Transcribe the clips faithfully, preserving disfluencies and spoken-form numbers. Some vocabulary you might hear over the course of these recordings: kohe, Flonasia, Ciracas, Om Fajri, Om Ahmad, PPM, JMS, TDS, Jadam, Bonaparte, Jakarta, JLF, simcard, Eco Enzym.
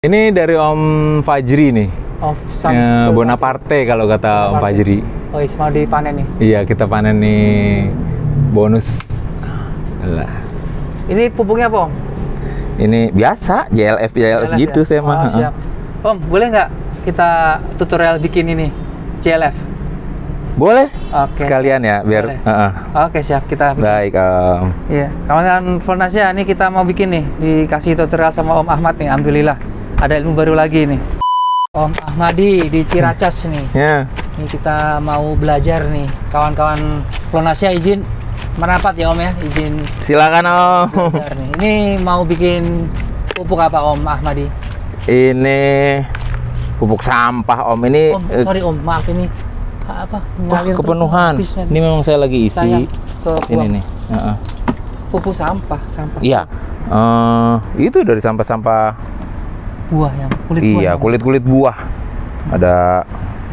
Ini dari Om Fajri nih, oh, ya, Bonaparte kalau kata Bonaparte. Om Fajri. Oh, mau dipanen nih? Iya, kita panen nih, bonus. Alah. Ini pupuknya apa, Om? Ini biasa, J L F, J L F, J L F gitu ya? Saya mah. Oh, siap. Om, boleh nggak kita tutorial bikin ini, J L F? Boleh, okay. Sekalian ya, biar. Uh -uh. Oke, okay, siap, kita bikin. Baik, Om. Iya, kawan-kawan Flonasia, ini kita mau bikin nih, dikasih tutorial sama Om Ahmad nih, alhamdulillah. Ada ilmu baru lagi nih, Om Ahmadi di Ciracas nih. Yeah. Ini kita mau belajar nih, kawan-kawan Flonasia izin merapat ya Om ya, izin. Silakan Om. Nih. Ini mau bikin pupuk apa Om Ahmadi? Ini pupuk sampah Om ini. Om, sorry Om, maaf ini apa? Wah, kepenuhan. Terus, ini memang saya lagi isi. Saya ke ini nih. Uh -uh. Pupuk sampah, sampah. Iya. Uh, itu dari sampah-sampah. Buah yang kulit buah. Iya, kulit-kulit buah. Ada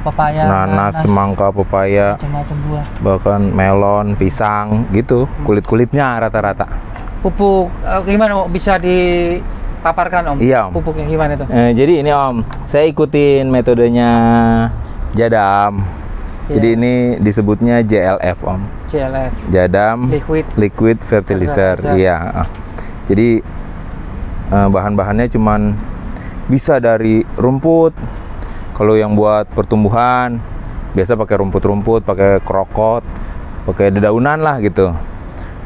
papaya, nanas, nanas, semangka, pepaya, macam-macam buah. Bahkan melon, pisang gitu. Kulit-kulitnya rata-rata. Pupuk eh, gimana bisa dipaparkan Om? Iya, Om. Pupuknya gimana itu? Eh, jadi ini Om, saya ikutin metodenya Jadam. Yeah. Jadi ini disebutnya J L F Om. J L F. Jadam liquid liquid fertilizer. fertilizer. Iya. Jadi eh, bahan-bahannya cuman bisa dari rumput, kalau yang buat pertumbuhan biasa pakai rumput-rumput, pakai krokot, pakai dedaunan lah gitu,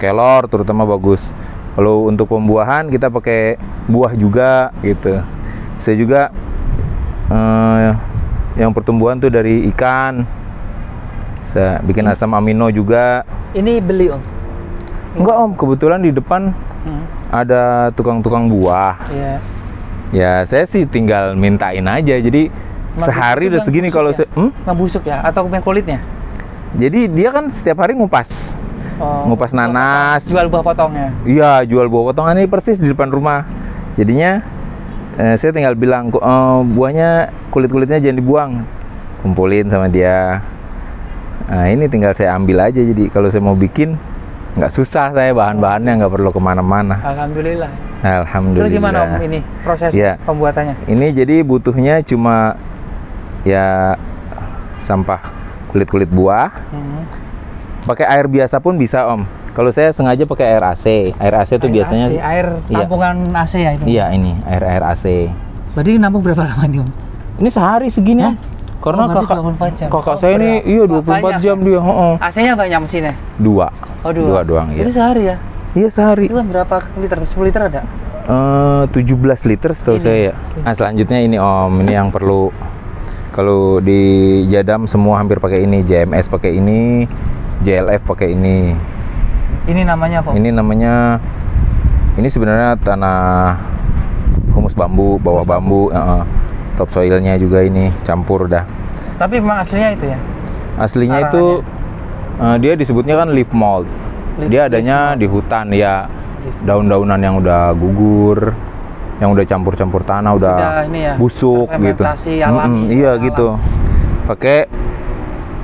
kelor terutama bagus. Kalau untuk pembuahan kita pakai buah juga gitu, bisa juga eh, yang pertumbuhan tuh dari ikan, bisa bikin hmm. asam amino juga. Ini beli Om? Enggak Om, kebetulan di depan hmm. ada tukang-tukang buah. Yeah. Ya, saya sih tinggal mintain aja. Jadi membusuk sehari udah segini kalau ya? hmm? Membusuk ya atau kulitnya. Jadi dia kan setiap hari ngupas. Oh, ngupas nanas. Jual buah potongnya. Iya, jual buah potongan ini persis di depan rumah. Jadinya eh, saya tinggal bilang eh, buahnya, kulit-kulitnya jangan dibuang. Kumpulin sama dia. Nah, ini tinggal saya ambil aja. Jadi kalau saya mau bikin nggak susah, saya bahan-bahannya nggak perlu kemana-mana. Alhamdulillah. Alhamdulillah. Terus gimana Om ini proses ya. Pembuatannya? Ini jadi butuhnya cuma ya sampah kulit-kulit buah. Hmm. Pakai air biasa pun bisa Om. Kalau saya sengaja pakai air A C. Air A C itu biasanya A C, air tampungan ya. A C ya itu. Iya, ini air air A C. Berarti nampung berapa lama nih Om? Ini sehari segini. Hah? Karena oh, kakak, kakak oh, saya ini iya dua puluh empat jam dia. Oh, oh. A C-nya banyak mesinnya? Dua. Oh, dua. Dua doang ya. Jadi sehari ya? Iya sehari. Itu berapa liter? sepuluh liter ada? Uh, tujuh belas liter setahu saya ya. Nah, selanjutnya ini Om, ini yang perlu. Kalau di Jadam semua hampir pakai ini, J M S pakai ini, J L F pakai ini. Ini namanya apa? Ini namanya, ini sebenarnya tanah humus bambu, bawah bambu, uh, top soilnya juga ini campur dah. Tapi memang aslinya itu ya? Aslinya Arang itu uh, dia disebutnya kan leaf mold. Dia adanya di hutan ya, daun-daunan yang udah gugur, yang udah campur-campur tanah, udah, udah ini ya, busuk gitu. Alami, mm -mm, iya alam. Gitu. Pakai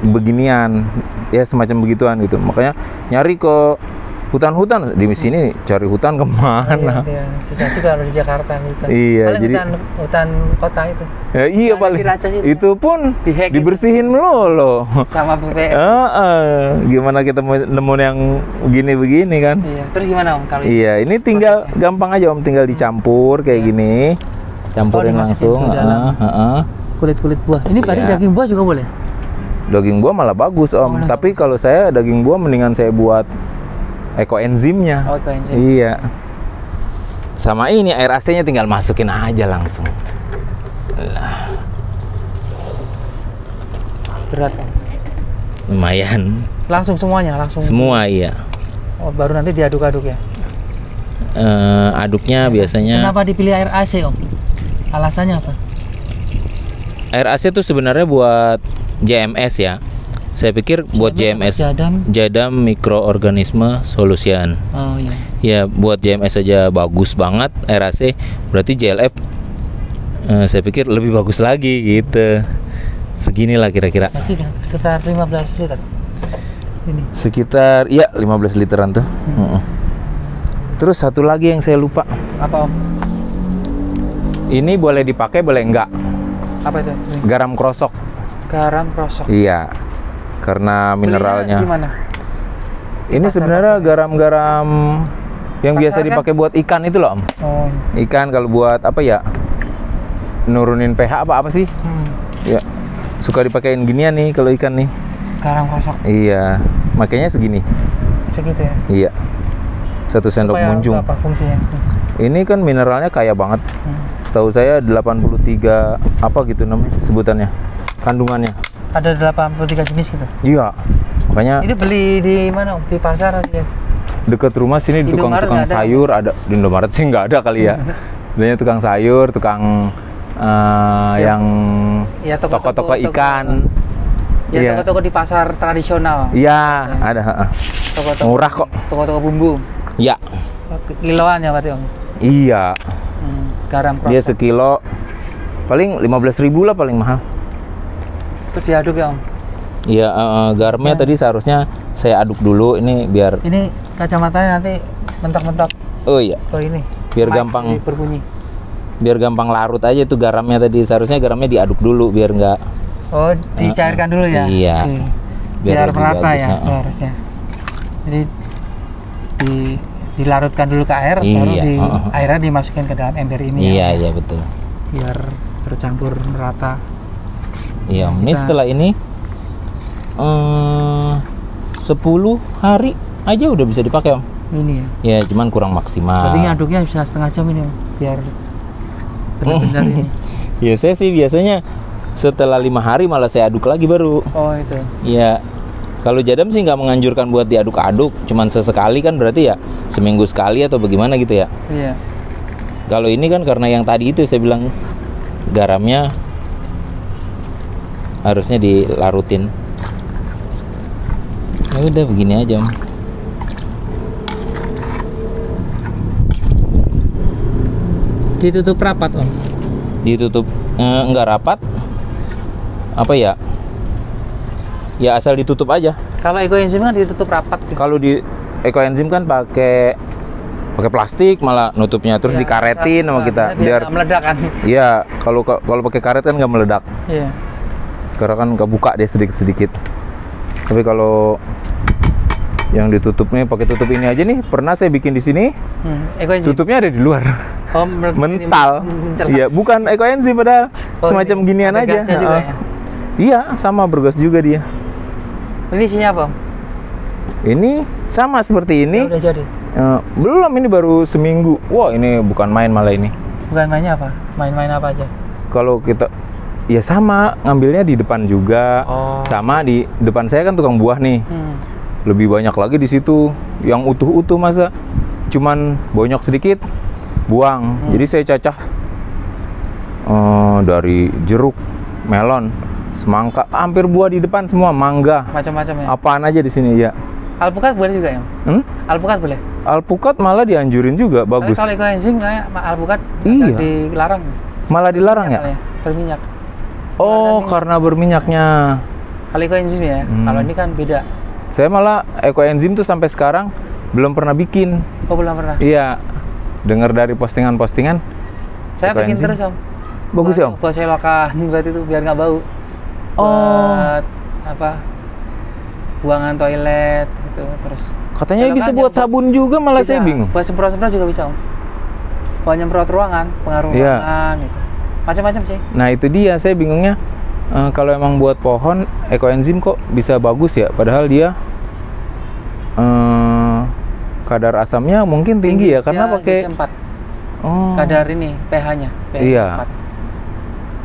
beginian, ya semacam begituan gitu. Makanya nyari ke hutan-hutan di sini, cari hutan kemana? Iya, iya. Susah sih kalau di Jakarta hutan. Iya, paling jadi hutan, hutan kota itu. Ya, iya nah, paling. Itu, itu pun di dibersihin melulu. Sama P P M. Uh, uh, gimana kita mau nemuin yang begini-begini kan? Iya. Terus gimana Om kalau? Iya, ini tinggal prosesnya? Gampang aja Om, tinggal dicampur kayak iya. Gini, campurin oh, langsung. Uh, uh, uh. Kulit-kulit buah. Ini tadi iya. Daging buah juga boleh? Daging buah malah bagus Om. Oh, tapi kalau saya daging buah mendingan saya buat Eco Enzymnya. Oh, Eco Enzym. Iya. Sama ini air A C-nya tinggal masukin aja langsung. Berat. Lumayan. Langsung semuanya, langsung. Semua iya. Oh, baru nanti diaduk-aduk ya. Uh, aduknya air biasanya. Kenapa dipilih air A C Om? Alasannya apa? Air A C itu sebenarnya buat J M S ya. Saya pikir buat J M S, Jadam, Jadam mikroorganisme solution. Oh, iya. Ya buat J M S saja bagus banget R A C, berarti J L F eh, saya pikir lebih bagus lagi gitu. Seginilah kira-kira. Sekitar lima belas liter. Ini. Sekitar ya lima belas literan tuh. Hmm. Terus satu lagi yang saya lupa. Apa Om? Ini boleh dipakai, boleh enggak? Apa itu? Garam krosok. Garam krosok. Iya. Karena mineralnya. Gimana? Ini sebenarnya garam-garam yang biasa dipakai buat ikan itu loh, Om. Oh. Ikan kalau buat apa ya? Nurunin pH apa apa sih? Hmm. Ya. Suka dipakein ginian nih kalau ikan nih. Garam krosok. Iya. Makanya segini. Segitu ya? Iya. Satu sendok supaya munjung. Apa fungsinya? Ini kan mineralnya kaya banget. Hmm. Setahu saya delapan puluh tiga apa gitu namanya sebutannya. Kandungannya. Ada delapan puluh tiga jenis gitu. Iya. Makanya itu beli di mana? Di pasar aja. Dekat rumah sini di tukang-tukang sayur ada. Di Indomaret sih nggak ada kali ya. Sebenarnya tukang sayur, tukang uh, ya. yang ya, toko-toko ikan. Toko. Ya, iya. Toko-toko di pasar tradisional. Iya, ya. Ada. Toko-toko murah kok. Toko-toko bumbu. Iya. Kiloan ya berarti, Om? Iya. Hmm, garam krosok. Dia sekilo paling lima belas ribu lah paling mahal. Terus diaduk ya, Om? Iya, uh, garamnya ya. Tadi seharusnya saya aduk dulu ini biar. Ini kacamatanya nanti mentok-mentok. Oh iya. Ke ini. Biar Mike gampang berbunyi. Biar gampang larut aja tuh garamnya tadi. Seharusnya garamnya diaduk dulu biar enggak. Oh, dicairkan uh, dulu ya? Iya. Oke. Biar, biar merata ya uh. seharusnya. Jadi di, dilarutkan dulu ke air, iya. Baru di, uh. airnya dimasukin ke dalam ember ini. Iya, ya. Iya betul. Biar bercampur merata. Iya, nah, ini kita... setelah ini um, sepuluh hari aja udah bisa dipakai, Om. Ini ya? Ya, cuman kurang maksimal. Jadi ngaduknya bisa setengah jam ini, Om. Biar benar-benar ini. Ya, saya sih biasanya setelah lima hari malah saya aduk lagi baru. Oh itu. Iya. Kalau Jadam sih nggak menganjurkan buat diaduk-aduk, cuman sesekali kan berarti ya seminggu sekali atau bagaimana gitu ya. Iya. Kalau ini kan karena yang tadi itu saya bilang garamnya harusnya dilarutin. Ya udah begini aja. Ditutup rapat, Om. Ditutup eh, nggak rapat. Apa ya? Ya asal ditutup aja. Kalau Eco Enzym kan ditutup rapat. Gitu. Kalau di Eco Enzym kan pakai pakai plastik malah nutupnya terus ya, dikaretin sama kita biar nggak meledak kan. Iya, kalau kalau pakai karet kan nggak meledak. Iya. Karena kan nggak buka deh sedikit-sedikit. Tapi kalau yang ditutupnya pakai tutup ini aja nih, pernah saya bikin di sini. Hmm, Eco Enzym. Tutupnya ada di luar. Oh, mental. Iya, bukan Eco Enzym padahal. Oh, semacam ginian aja. Uh, ya? Iya, sama bergas juga dia. Ini isinya apa? Ini sama seperti ini. Ya, jadi. Uh, belum, ini baru seminggu. Wah, ini bukan main malah ini. Bukan mainnya apa? Main-main apa aja? Kalau kita, ya sama ngambilnya di depan juga. Oh. Sama di depan saya kan tukang buah nih. Hmm. Lebih banyak lagi di situ. Yang utuh-utuh masa cuman bonyok sedikit, buang. Hmm. Jadi saya cacah. Uh, dari jeruk, melon, semangka, hampir buah di depan semua, mangga, macam-macam ya. Apaan aja di sini ya? Alpukat boleh juga ya? Hmm? Alpukat boleh. Alpukat malah dianjurin juga, bagus. Tapi kalau Eco Enzym kayak alpukat iya. Dilarang. Malah dilarang ya? Ya? Berminyak. Oh, berminyak. Karena berminyaknya. Kalau Eco Enzym ya, hmm. Kalau ini kan beda. Saya malah Eco Enzym tuh sampai sekarang belum pernah bikin. Oh, belum pernah. Iya. Dengar dari postingan-postingan. Saya Eco bikin Enzym. Terus, Om. Bagus ya, Om? Buat selokan buat itu biar nggak bau. Oh. Buat apa? Buangan toilet gitu terus. Katanya selokan bisa buat sabun juga malah bisa. Saya bingung. Buat semprot-semprot juga bisa, Om. Buat nyemprot ruangan, pengaruh yeah. Ruangan gitu. Macam-macam sih. Nah, itu dia saya bingungnya. E, kalau emang buat pohon Eco Enzym kok bisa bagus ya padahal dia e, kadar asamnya mungkin tinggi, tinggi ya karena pakai oh. Kadar ini pH-nya. pH iya. empat.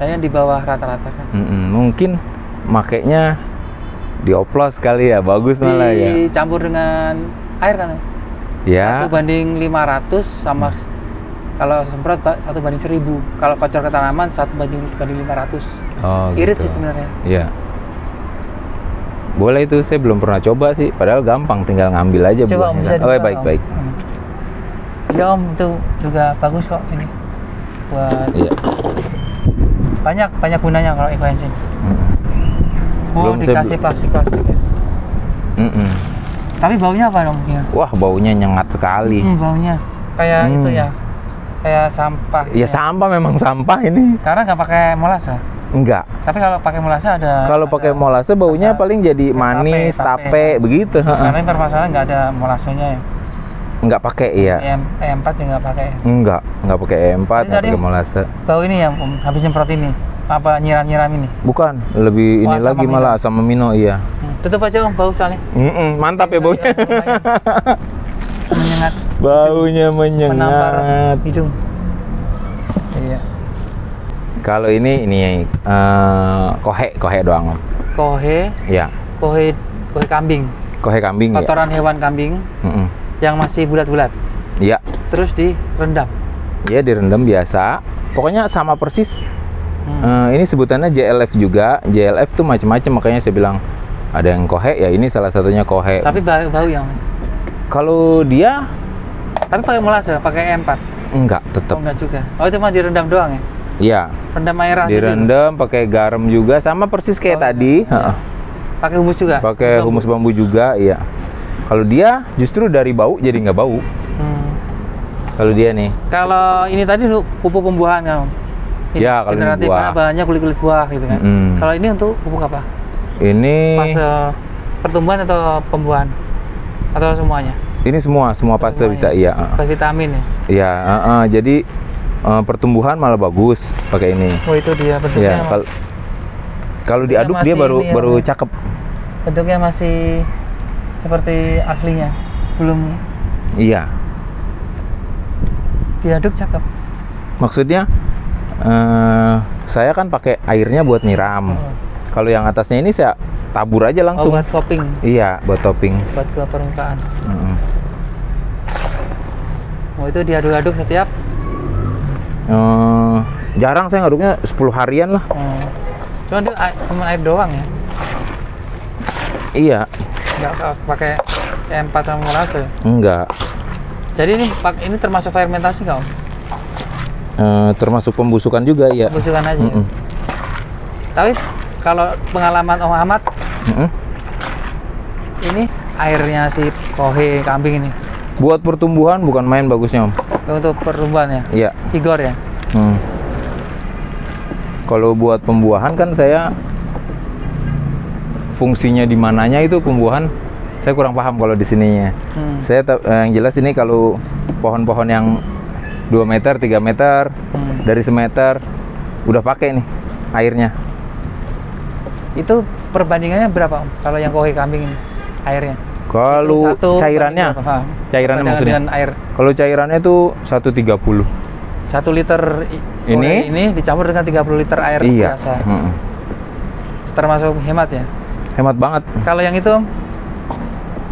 Kayaknya di bawah rata-rata kan. Mm-mm, mungkin makainya dioplos kali ya, bagus di, malah ya. Dicampur dengan air kan? Ya. satu banding lima ratus sama kalau semprot satu banding seribu. Kalau kocor ke tanaman satu banding lima ratus. Oh, irit gitu. Sih sebenarnya. Iya. Boleh itu, saya belum pernah coba sih. Padahal gampang, tinggal ngambil aja. Coba bisa kan? Oh, baik, baik. Hmm. Ya, Om, itu juga bagus kok ini. Buat iya. Banyak, banyak gunanya kalau Eco Enzym. Hmm. Oh, dikasih plastik-plastik ya. Mm -mm. Tapi baunya apa dong? Wah, baunya nyengat sekali. Mm, baunya kayak mm. Itu ya. kayak sampah gitu ya, ya sampah, memang sampah ini karena nggak pakai molase. Enggak. Tapi kalau pakai molase ada. Kalau pakai molase baunya paling jadi manis, tape, tape ya. Begitu. Karena permasalahan nggak ada molasenya ya. Nggak pakai ya. E M empat juga nggak pakai. Enggak, nggak pakai E M empat, nggak pakai molase. Bau ini ya, habis nyemprot ini apa nyiram-nyiram ini? Bukan, lebih ini lagi malah asam amino iya. Tutup aja Om, bau soalnya. Mm -mm, mantap ya baunya. Menyengat. Baunya menyengat. Menampar hidung. Iya. Kalau ini ini uh, kohe kohe doang Om. Kohe? Ya. Kohe kohe kambing. Kohe kambing. Kotoran ya? Hewan kambing. Mm-mm. Yang masih bulat-bulat. Iya. Terus direndam. Iya direndam biasa. Pokoknya sama persis. Hmm. Uh, ini sebutannya J L F juga. J L F tuh macam-macam, makanya saya bilang ada yang kohe. Ya ini salah satunya kohe. Tapi bau bau yang. Kalau dia. Tapi pakai molase, pakai E M empat. Enggak, tetap. Oh, enggak juga. Oh cuma direndam doang ya? Iya. Rendam air asin. Direndam pakai garam juga, sama persis kayak oh, tadi. Iya. Pakai humus juga. Pakai humus bambu, bambu juga, iya. Kalau dia justru dari bau jadi nggak bau. Hmm. Kalau dia nih. Kalau ini tadi pupuk pembuahan kan? Ya kalau ini buah. Bahannya kulit-kulit buah gitu kan. Hmm. Kalau ini untuk pupuk apa? Ini fase pertumbuhan atau pembuahan atau semuanya? Ini semua, semua fase bisa iya. Fase vitamin ya. Iya, uh, uh, jadi. Uh, pertumbuhan malah bagus pakai ini. Oh itu dia bentuknya. Ya, kalau kalau diaduk dia baru baru ya, cakep. Bentuknya masih seperti aslinya, belum. Iya. Diaduk cakep. Maksudnya uh, saya kan pakai airnya buat nyiram. Oh. Kalau yang atasnya ini saya tabur aja langsung. Oh, buat topping. Iya, buat topping. Buat ke permukaan. Mm-hmm. Oh itu diaduk-aduk setiap. Uh, jarang saya ngaduknya sepuluh harian lah. Hmm. Cuma itu air, cuma air doang ya? Iya. Enggak pakai E M empat sama molase? Enggak. Jadi ini ini termasuk fermentasi nggak Om? Uh, termasuk pembusukan juga ya. Pembusukan aja. Mm-mm. Tapi kalau pengalaman Om Ahmad, mm-mm. Ini airnya si kohe kambing ini. Buat pertumbuhan bukan main bagusnya Om. Untuk pertumbuhan ya? Iya. Igor ya? Hmm. Kalau buat pembuahan kan saya fungsinya di mananya itu pembuahan saya kurang paham kalau di sininya. Hmm. Saya yang jelas ini kalau pohon-pohon yang dua meter, tiga meter, hmm. Dari semeter udah pakai nih airnya. Itu perbandingannya berapa Om? Kalau yang kohe kambing ini airnya? Kalau cairannya, cairannya maksudnya. Kalau cairannya itu satu tiga puluh. satu liter ini ini dicampur dengan tiga puluh liter air iya. Biasa. Hmm. Termasuk hemat ya? Hemat banget. Kalau yang itu?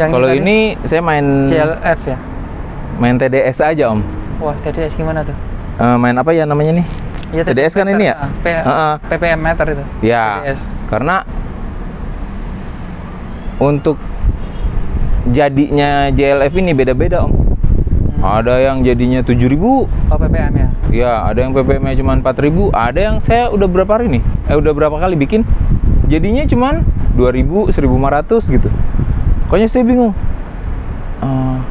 Yang kalau ini, ini saya main J L F ya? Main T D S aja Om. Wah T D S gimana tuh? Uh, main apa ya namanya nih? Ya, T D S, T D S kan meter, ini ya? P uh -uh. P P M meter itu. Ya, T D S. Karena untuk jadinya J L F ini beda-beda Om. Hmm. Ada yang jadinya tujuh ribu. Oh P P M ya? Iya, ada yang P P M-nya cuma empat ribu. Ada yang saya udah berapa hari nih? Eh udah berapa kali bikin? Jadinya cuma dua ribu, seribu lima ratus gitu. Pokoknya saya bingung. Uh,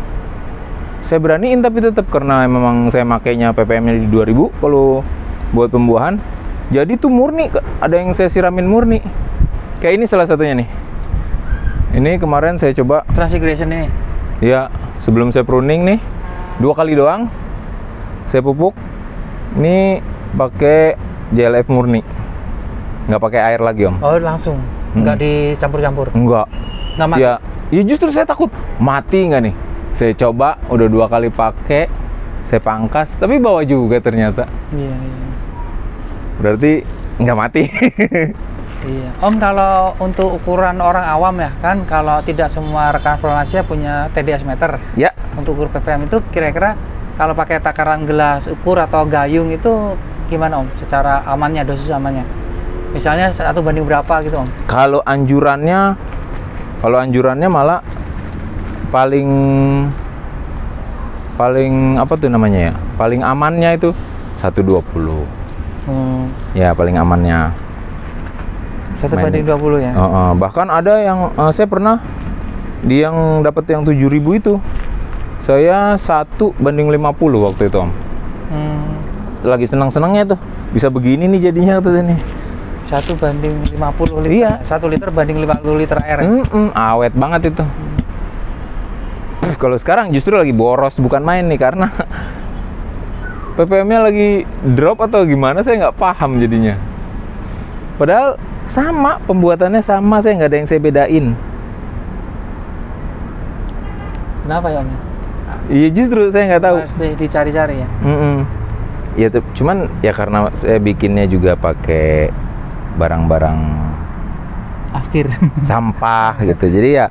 saya beraniin tapi tetap karena memang saya makainya P P M-nya di dua ribu kalau buat pembuahan. Jadi tuh murni ada yang saya siramin murni. Kayak ini salah satunya nih. Ini kemarin saya coba transgression ini. Ya, sebelum saya pruning nih, dua kali doang saya pupuk. Ini pakai J L F murni, nggak pakai air lagi Om. Oh langsung, hmm. Nggak dicampur-campur. Enggak. Nggak mati. Ya, ya justru saya takut mati nggak nih. Saya coba, udah dua kali pakai, saya pangkas, tapi bawa juga ternyata. Iya. Iya. Berarti nggak mati. Iya. Om kalau untuk ukuran orang awam ya kan kalau tidak semua rekan Flonasia punya T D S meter. Ya. Untuk ukur P P M itu kira-kira kalau pakai takaran gelas ukur atau gayung itu gimana Om? Secara amannya dosis amannya. Misalnya satu banding berapa gitu Om? Kalau anjurannya, kalau anjurannya malah paling paling apa tuh namanya ya? Paling amannya itu satu dua puluh. Hmm. Ya paling amannya. Satu banding dua puluh ya. Uh, uh, bahkan ada yang uh, saya pernah di yang dapat yang tujuh ribu itu, saya satu banding lima puluh waktu itu Om. hmm. Lagi senang-senangnya tuh bisa begini nih jadinya tuh ini. satu banding lima puluh liter. Iya. satu liter banding lima puluh liter air. Mm -mm, awet banget itu. Hmm. Kalau sekarang justru lagi boros, bukan main nih, karena P P M-nya lagi drop atau gimana, saya nggak paham jadinya. Padahal sama, pembuatannya sama, saya nggak ada yang saya bedain. Kenapa ya, Om? Iya, justru saya nggak tahu. Masih dicari-cari ya? Mm -mm. Ya, cuman ya karena saya bikinnya juga pakai barang-barang akhir sampah gitu, jadi ya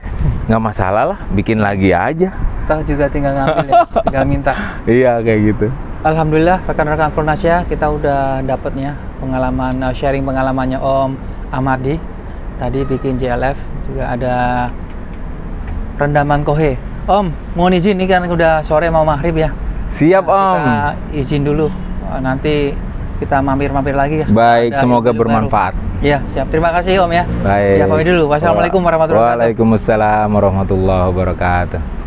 nggak masalah lah, bikin lagi aja. Kita juga tinggal ngambil ya, tinggal minta. Iya kayak gitu. Alhamdulillah rekan-rekan Flonasia, kita udah dapetnya pengalaman, sharing pengalamannya Om Ahmadi tadi bikin J L F, juga ada rendaman kohe. Om mohon izin, ini kan udah sore mau maghrib ya. Siap nah, Om. Kita izin dulu. Nanti kita mampir-mampir lagi ya. Baik, ada semoga bermanfaat. Iya, siap. Terima kasih Om ya. Baik. Ya, pamit dulu. Wassalamualaikum warahmatullahi wabarakatuh. Waalaikumsalam warahmatullahi wabarakatuh.